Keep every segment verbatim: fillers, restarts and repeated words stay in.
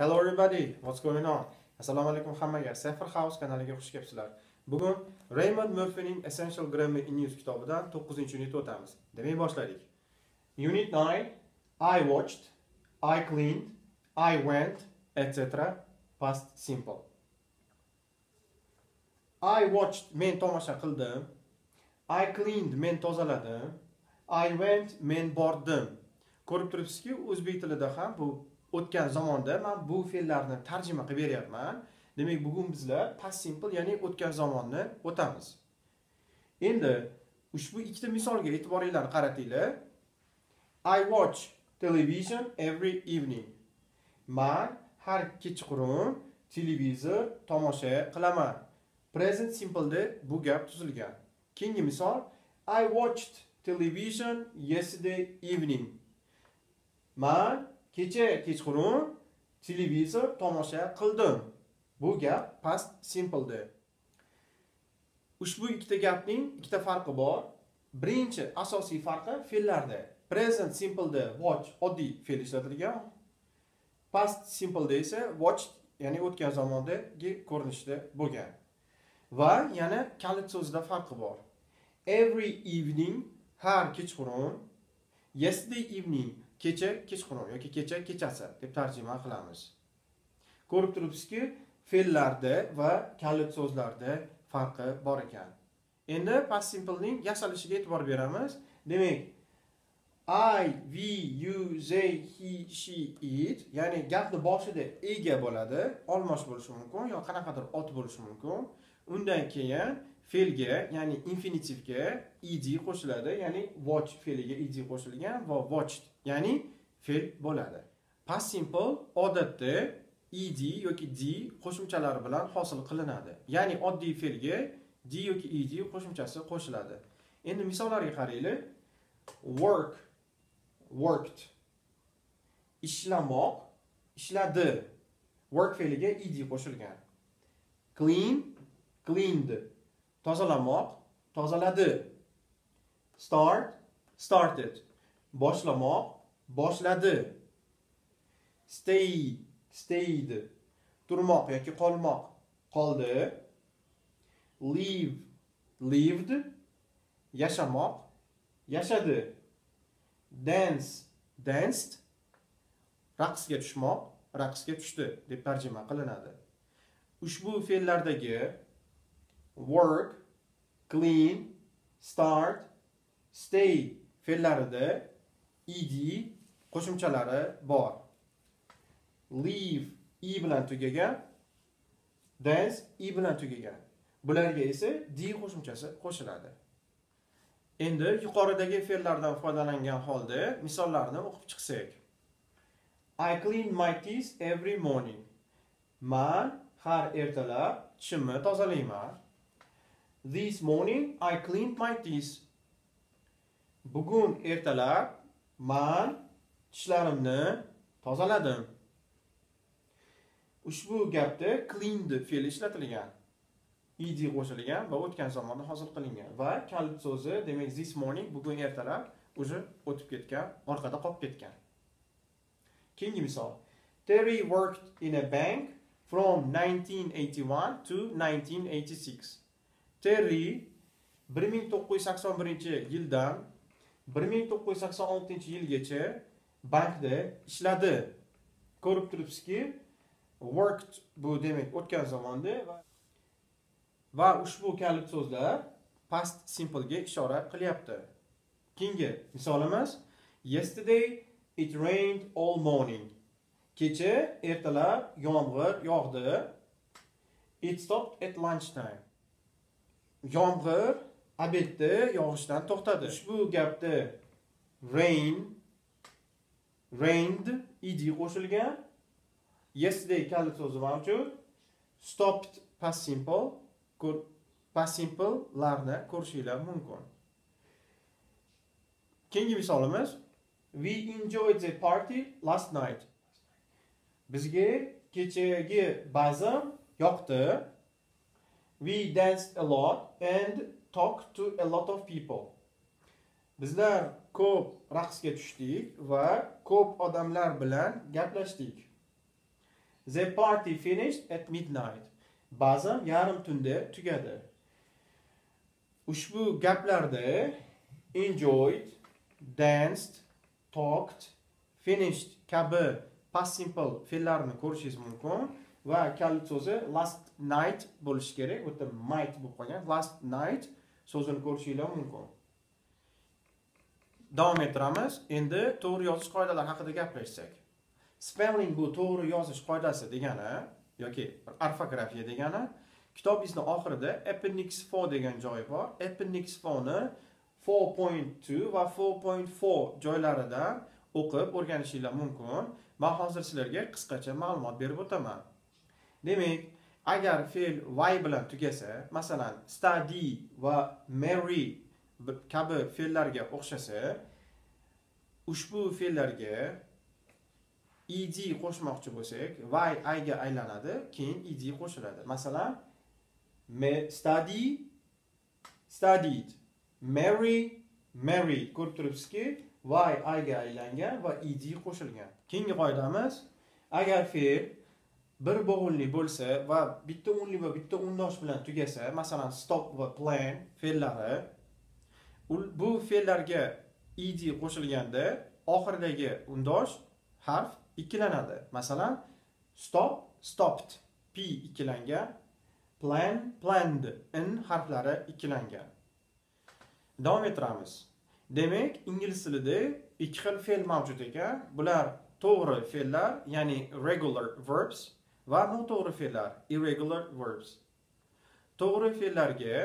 Hello everybody, what's going on? Assalamu alaikum hammaga. Safar House kanaliga xush kelibsizlar. Bugun Raymond Murphyning Essential Grammar in Use kitobidan to'qqizinchi unitni o'tamiz. Demak, boshladik. Unit nine, I watched, I cleaned, I went, et cetera. Past simple. I watched, men tomosha qildim. I cleaned, men tozaladim. I went, men bordim. Ko'rib turibsizki, o'zbek tilida ham bu o'tgan zamonda men bu fe'llarni tarjima qilib beryapman. Demak, bugun bizlar past simple, ya'ni o'tgan zamonni o'tamiz. Endi ushbu ikkita misolga e'tiboringlarni qaratinglar. I watch television every evening. Men har kechqurun televizor tomosha qilaman. Present simpleda bu gap tuzilgan. Keyingi misol, I watched television yesterday evening. Men kecha kechqurun televizor tomosha qildim. Bu gap past simpleda. Ushbu ikkita gapning ikkita farqi bor. Birinchi asosiy farqi fe'llarda. Present simpleda watch oddiy fe'l ishlatilgan. Past simpleda esa watched, ya'ni o'tgan zamondagi ko'rinishda bo'lgan. Va yana kalit so'zida farqi bor. Every evening har kechqurun, yesterday evening kecha kechqurun yoki kecha kechasi deb tarjima qilamiz. Ko'rib turibsizki, fe'llarda va kalit so'zlarda farqi bor ekan. Endi past simple ning yasalinishiga e'tibor beramiz. Demak, I, we, you, they, he, she, it, ya'ni gapning boshida ega bo'ladi, olmosh bo'lishi mumkin yoki qanaqadir ot bo'lishi mumkin. Undan keyin fe'lga, ya'ni infinitivga ed qo'shiladi, ya'ni watch fe'liga ed qo'shilgan va watched, ya'ni fe'l bo'ladi. Past simple odatda ed yoki d qo'shimchalari bilan hosil qilinadi. Ya'ni oddiy fe'lga d yoki ed qo'shimchasi qo'shiladi. Endi misollarga qaraylik. Work, worked. Ishlamoq, ishladi. Work fe'liga ed qo'shilgan. Clean, cleaned. Tozalamoq, tozaladi. Start, started. Boshlamoq, boshladi. Stay, stayed. Turmoq yoki qolmoq, qoldi. Live, lived. Yashamoq, yashadi. Dance, danced. Raqsga tushmoq, raqsga tushdi deb tarjima qilinadi. Ushbu fe'llardagi work, clean, start, stay fe'llarida ed qo'shimchalari bor. Leave e bilan tugagan, dance e bilan tugagan. Bularga esa d qo'shimchasi qo'shiladi. Endi yuqoridagi fe'llardan foydalangan holda misollarni o'qib chiqsak. I clean my teeth every morning. Men har ertalab tishimni tozalayman. This morning I cleaned my teeth. Bugun ertalab men tishlarimni tozaladim. Ushbu gapda cleaned fe'li ishlatilgan. Ed qo'shilgan va o'tgan zamonda hosil qilingan va kalit so'zi, demak this morning bugun ertalab o'zi o'tib ketgan, orqada qolib ketgan. Keyingi misol. Terry worked in a bank from nineteen eighty-one to nineteen eighty-six. Terry bir ming to'qqiz yuz sakson birinchi yildan bir ming to'qqiz yuz sakson oltinchi yilgacha bankda ishladi. Ko'rib turibsizki, worked bu demak o'tgan zamonda va ushbu kalit so'zlar past simple ga ishora qilyapti. Keyingi misolimiz, yesterday it rained all morning. Kecha ertalab yomg'ir yog'di. It stopped at lunchtime. Yomg'ir abedda yog'ishdan to'xtadi. Ushbu gapda rain, rained ed qo'shilgan. Yesterday kalit so'zi mavjud. Stopped past simple, past simple larni ko'rishinglar mumkin. Keyingi misolimiz, we enjoyed the party last night. Bizga kechagi bazm yoqdi. We danced a lot and talked to a lot of people. Bizlar ko'p raqsga tushdik va ko'p odamlar bilan gaplashdik. The party finished at midnight. Bazen yarım tünde together. Ushbu gaplerde enjoyed, danced, talked, finished kabi past simple fe'llarni ko'rishingiz mumkin va kalit so'zi last night bo'lishi kerak. Bu yerda might bo'lib qolgan. Last night so'zini ko'rishingiz mumkin. Davom ettiramiz. Endi to'g'ri yozish qoidalari haqida gaplashsak. Spelling bu to'g'ri yozish qoidasi degani yoki orfografiya degani. Kitobingizning oxirida appendix four degan joyi bor. Appendix four ni four point two va four point four joylarida o'qib o'rganishingiz mumkin. Men hozir sizlarga qisqacha ma'lumot berib o'taman. Demak, agar fe'l y bilan tugasa, masalan, study va marry kabi fe'llarga o'xshasa, ushbu fe'llarga ed qo'shmoqchi bo'lsak, y i ga aylanadi, keyin ed qo'shiladi. Masalan, study studied, marry married. Ko'rib turibsizki, y i ga aylangan va ed qo'shilgan. Keyingi qoidamiz, agar fe'l bir bo'g'inli bo'lsa va bitta o'nli va bitta o'ndosh bilan tugasa, masalan, stop va plan fe'llari, bu fe'llarga ed qo'shilganda oxiridagi o'ndosh harf ikkilanadi. Masalan, stop stopped, p ikkilangan, plan planned, n harflari ikkilangan. Davom ettiramiz. Demak, ingliz tilida ikki xil fe'l mavjud ekan. Bular to'g'ri fe'llar, ya'ni regular verbs va noto'g'ri fe'llar, irregular verbs. To'g'ri fe'llarga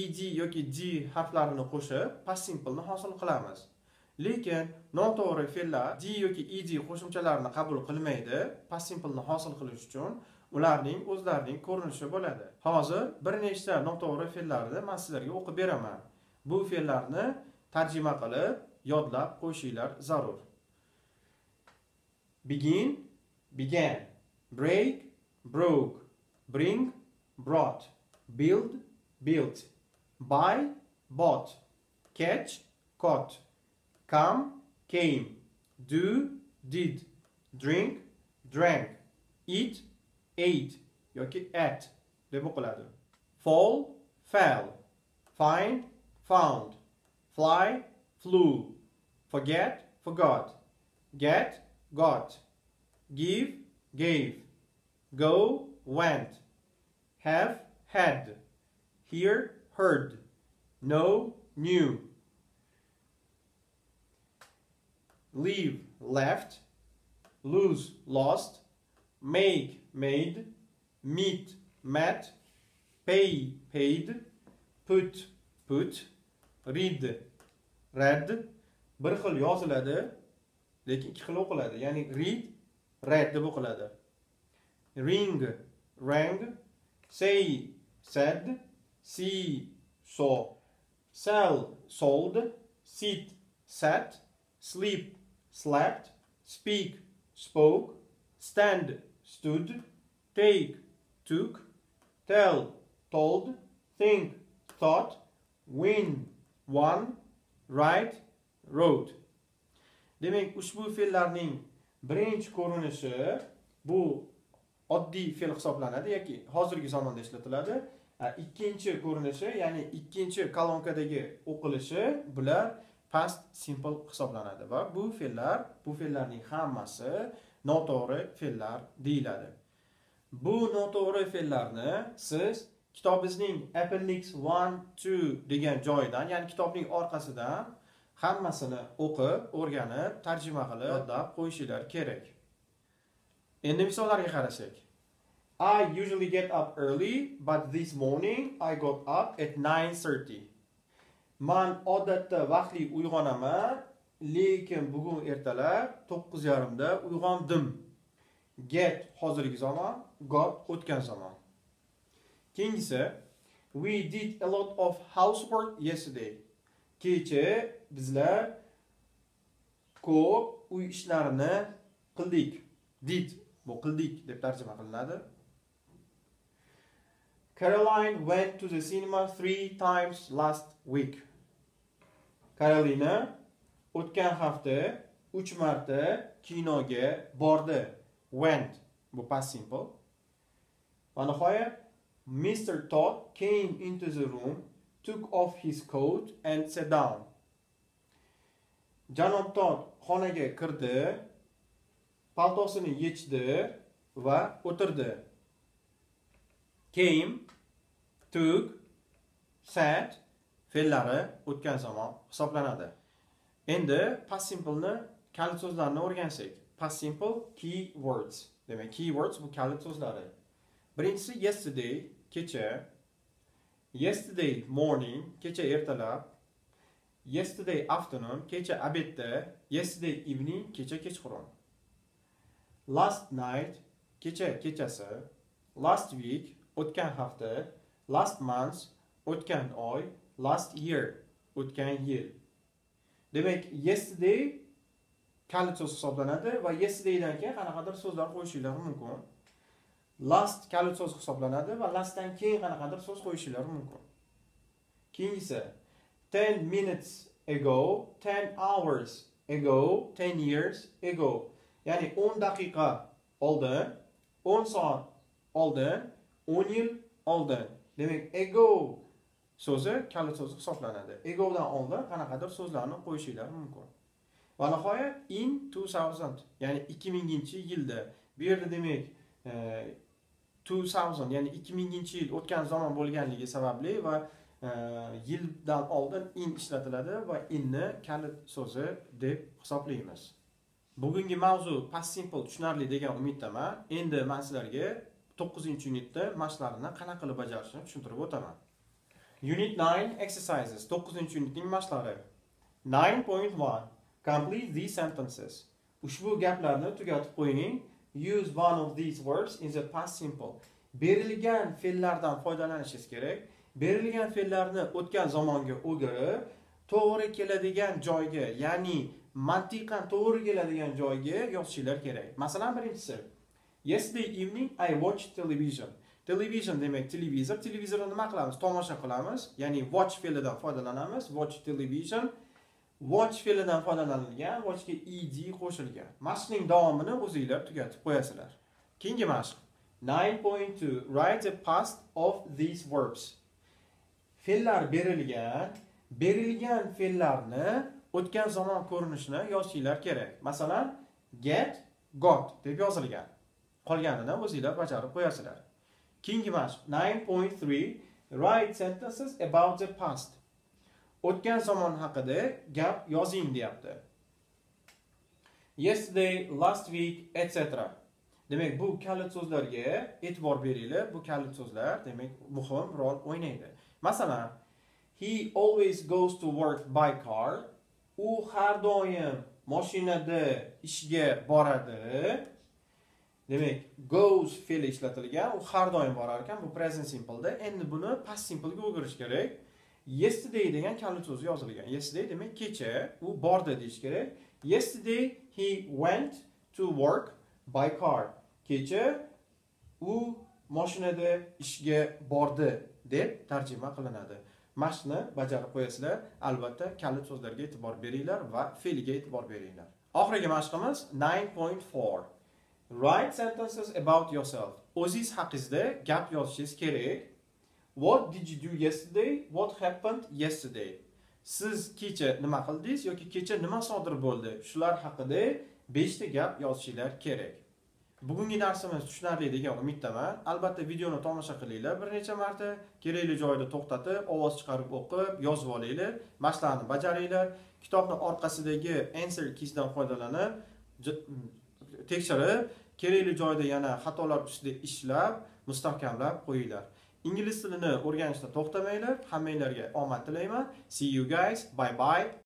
ed yoki d harflarini qo'shib past simple ni hosil qilamiz. Lekin noto'g'ri fe'llar d yoki ed qo'shimchalarini qabul qilmaydi. Past simple ni hosil qilish uchun ularning o'zlarining ko'rinishi bo'ladi. Hozir bir nechta noto'g'ri fe'llarni men sizlarga o'qib beraman. Bu fe'llarni tarjima qilib yodlab qo'yishinglar zarur. Begin, began, break, broke, bring, brought, build, built, buy, bought, catch, caught, come, came, do, did, drink, drank, eat, ate yoki at deb o'qiladi. Fall, fell, find, found, fly, flew, forget, forgot, get, got, give, gave, go, went, have, had, hear, heard, know, knew. Leave, left, lose, lost, make, made, meet, met, pay, paid, put, put, read, read. Bir xil yoziladi, lekin ikki xil o'qiladi. Ya'ni read, read deb o'qiladi. Ring, rang, say, said, see, saw, sell, sold, sit, sat, sleep, slept, speak, spoke, stand, stood, take, took, tell, told, think, thought, win, won, write, wrote. Demak, ushbu fe'llarning birinchi ko'rinishi bu oddiy fe'l hisoblanadi yoki hozirgi zamonda ishlatiladi. Ikkinchi ko'rinishi, ya'ni ikkinchi kolonkadagi o'qilishi, bular past simple hisoblanadi va bu fe'llar, bu fe'llarning hammasi noto'g'ri fe'llar deyiladi. Bu noto'g'ri fe'llarni siz kitobingizning appendix one two degan joyidan, ya'ni kitobning orqasidan hammasini o'qib, o'rganib, tarjima qilib yodlab qo'yishinglar kerak. Endi misollarga qarasak. I usually get up early, but this morning I got up at nine thirty. Men odatda vaqtli uyg'onaman, lekin bugun ertalab to'qqiz yarim da uyg'ondim. Get hozirgi zamon, got o'tgan zamon. Keyingisi, we did a lot of housework yesterday. Kecha bizlar ko'p uy ishlarini qildik. Did bu qildik deb tarjima qilinadi. Caroline went to the cinema three times last week. Carolina o'tgan hafta uch marta kinoga bordi. Went Vou past simple. Van Hoyer, Mister Todd came into the room, took off his coat and sat down. Janob Todd xonaga kirdi, paltosini yechdi va o'tirdi. Came, took, sat fe'llari o'tgan zamon hisoblanadi. Endi past simple-ni kalit so'zlarini o'rgansak. Past simple keywords. Demak, keywords bu kalit so'zlari. Birinchisi yesterday kecha, yesterday morning kecha ertalab, yesterday afternoon kecha abedda, yesterday evening kecha kechqurun. Last night kecha kechasi, last week o'tgan hafta, last month o'tgan oy, last year o'tgan yil. Demak, yesterday kalit so'z hisoblanadi va yesterdaydan keyin qanaqadir so'zlar qo'yishinglar mumkin. Last kalit so'z hisoblanadi va lastdan keyin qanaqadir so'z qo'yishinglar mumkin. Keyingisi ten minutes ago, ten hours ago, ten years ago. Ya'ni o'n daqiqa oldin, o'n soat oldin, o'n yil oldin. Demak, ago so'zi kalit so'z hisoblanadi. Ago'dan oldin qanaqadir so'zlarni qo'yishinglar mumkin. Va nihoyat in two thousand, ya'ni ikki mingchi yilda. Bu yerda demak two thousand, ya'ni ikki mingchi yil o'tgan zamon bo'lganligi sababli va yildan oldin in ishlatiladi va inni kalit so'zi deb hisoblaymiz. Bugungi mavzu past simple tushunarli degan umiddaman. Endi men sizlarga to'qqizinchi unitda mashqlarni qanaqa qilib bajarishni tushuntirib o'taman. Unit nine exercises, to'qqizinchi unitning mashqlari. nine point one Complete these sentences. Ushbu gaplarni tugatib qo'ying. Use one of these words in the past simple. Berilgan fe'llardan foydalanishingiz kerak. Berilgan fe'llarni o'tgan zamonga o'girib, to'g'ri keladigan joyga, ya'ni mantiqan to'g'ri keladigan joyga yozishinglar kerak. Masalan, birinchisi. Yesterday evening I watched television. Television demek televizor. Televizorni nima qilamiz? Tomosha qilamiz. Ya'ni watch fe'lidan foydalanamiz. Watch television. Watch fe'lidan foydalanilgan, watchga ed qo'shilgan. Mashqning davomini o'zingizlar tugatib qo'yasizlar. Keyingi mashq nine point two Write the past of these verbs. Fe'llar berilgan, berilgan fe'llarni o'tgan zamon ko'rinishini yozishinglar kerak. Masalan, get, got deb yozilgan. Qolganini o'zingizlar bajarib qo'yasizlar. Keyingi mashq nine point three Write sentences about the past. O'tgan zamon haqida gap yozing deyapti. Yesterday, last week, et cetera. Demak, bu kalit so'zlarga e'tibor beringlar. Bu kalit so'zlar, demak, muhim rol o'ynaydi. Masalan, he always goes to work by car. U har doim mashinada ishga boradi. Demak, goes fe'li ishlatilgan. U har doim borar ekan. Bu present simple-da. Endi buni past simple-ga o'girish kerak. Yesterday degan kalit so'zi yozilgan. Yesterday demak kecha, u bordi deyish kerak. Yesterday he went to work by car. Kecha u mashinada ishga bordi deb tarjima qilinadi. Mashqni bajarib qo'yasizlar. Albatta kalit so'zlarga e'tibor beringlar va fe'liga e'tibor beringlar. Oxirgi mashqimiz nine point four Write sentences about yourself. O'zingiz haqingizda gap yozishingiz kerak. What did you do yesterday? What happened yesterday? Siz kecha nima qildingiz yoki kecha nima sodir bo'ldi? Shular haqida beshta gap yozishinglar kerak. Bugungi darsimiz tushunarli degan umiddaman. Albatta videoni tomosha qilinglar bir necha marta, kerakli joyida to'xtatib, ovoz chiqarib o'qib, yozib olinglar, mashqlarni bajaringlar. Kitobning orqasidagi answer keydan foydalanib, tekshirib, kerakli joyida yana xatolar ustida ishlab, mustahkamlab qo'yinglar. Ingliz tilini o'rganishda to'xtamanglar. Hammanglarga omad tilayman. See you guys. Bye bye.